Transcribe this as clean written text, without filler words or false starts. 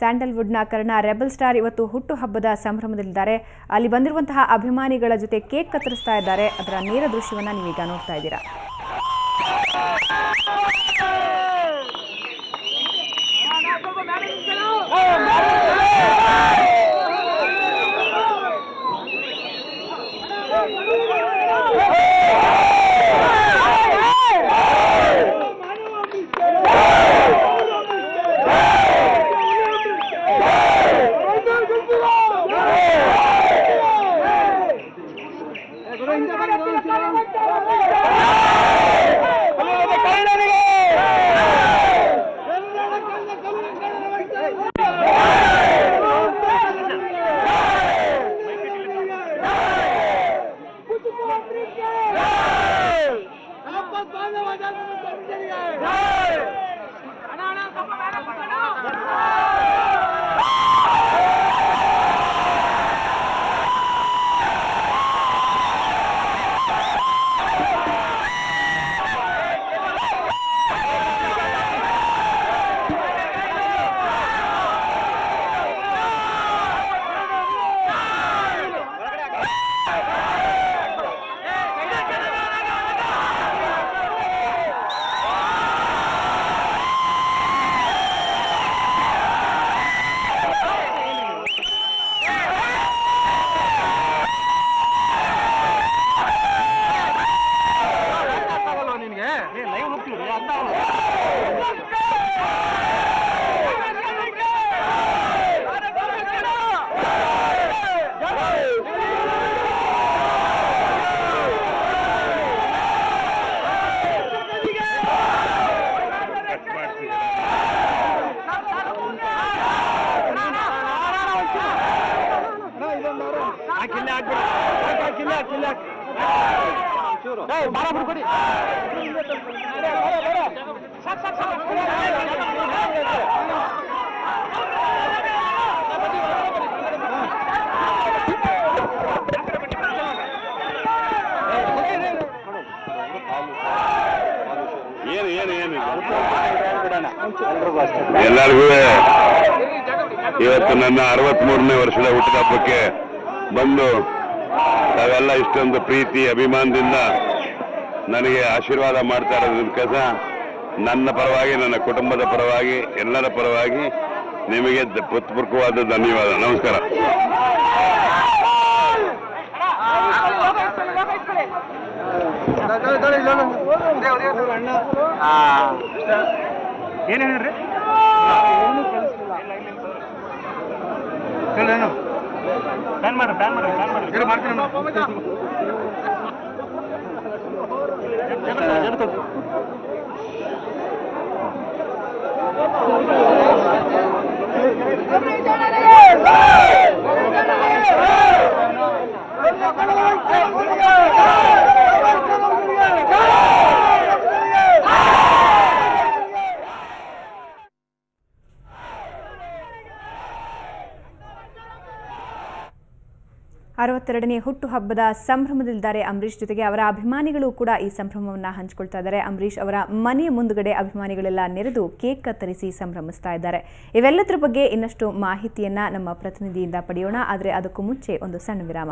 ಸ್ಯಾಂಡಲ್ವುಡ್ನ Karna rebel star ಇವತ್ತು ಹುಟ್ಟುಹಬ್ಬದ ಸಂಭ್ರಮದಲ್ಲಿದ್ದಾರೆ. ಅಲ್ಲಿ ಬಂದಿರುವಂತಹ ಅಭಿಮಾನಿಗಳ ಜೊತೆ ಕೇಕ್ ಕತ್ತರಿಸ್ತಾ ಇದ್ದಾರೆ. ಅದರ ನೇರ ದೃಶ್ಯವನ್ನು ನೀವೀಗ ನೋಡ್ತಾ ಇದ್ದೀರಾ. ಎಲ್ಲರಿಗೂ ಇವತ್ತು ನನ್ನ 63ನೇ ವರ್ಷದ ಹುಟ್ಟಿದ ಹಬ್ಬಕ್ಕೆ ಬಂದು ತಾವೆಲ್ಲ ಇಷ್ಟೊಂದು ಪ್ರೀತಿ ಅಭಿಮಾನದಿಂದ ನನಗೆ ಆಶೀರ್ವಾದ ಮಾಡ್ತಾ ಇರೋದಕ್ಕೋಸ್ಕರ ನನ್ನ ಪರವಾಗಿ, ನನ್ನ ಕುಟುಂಬದ ಪರವಾಗಿ, ಎಲ್ಲರ ಪರವಾಗಿ ನಿಮಗೆ ಹೃತ್ಪೂರ್ವಕವಾದ ಧನ್ಯವಾದ, ನಮಸ್ಕಾರ. ಏನೇನ್ರಿ ನೇ ಹುಟ್ಟುಹಬ್ಬದ ಸಂಭ್ರಮದಲ್ಲಿದ್ದಾರೆ ಅಂಬರೀಶ್. ಜೊತೆಗೆ ಅವರ ಅಭಿಮಾನಿಗಳು ಕೂಡ ಈ ಸಂಭ್ರಮವನ್ನು ಹಂಚಿಕೊಳ್ತಾ ಇದ್ದಾರೆ. ಅಂಬರೀಶ್ ಅವರ ಮನೆ ಮುಂದುಗಡೆ ಅಭಿಮಾನಿಗಳೆಲ್ಲ ನೆರೆದು ಕೇಕ್ ಕತ್ತರಿಸಿ ಸಂಭ್ರಮಿಸ್ತಾ ಇದ್ದಾರೆ. ಇವೆಲ್ಲದರ ಬಗ್ಗೆ ಇನ್ನಷ್ಟು ಮಾಹಿತಿಯನ್ನ ನಮ್ಮ ಪ್ರತಿನಿಧಿಯಿಂದ ಪಡೆಯೋಣ. ಆದರೆ ಅದಕ್ಕೂ ಮುಂಚೆ ಒಂದು ಸಣ್ಣ ವಿರಾಮ.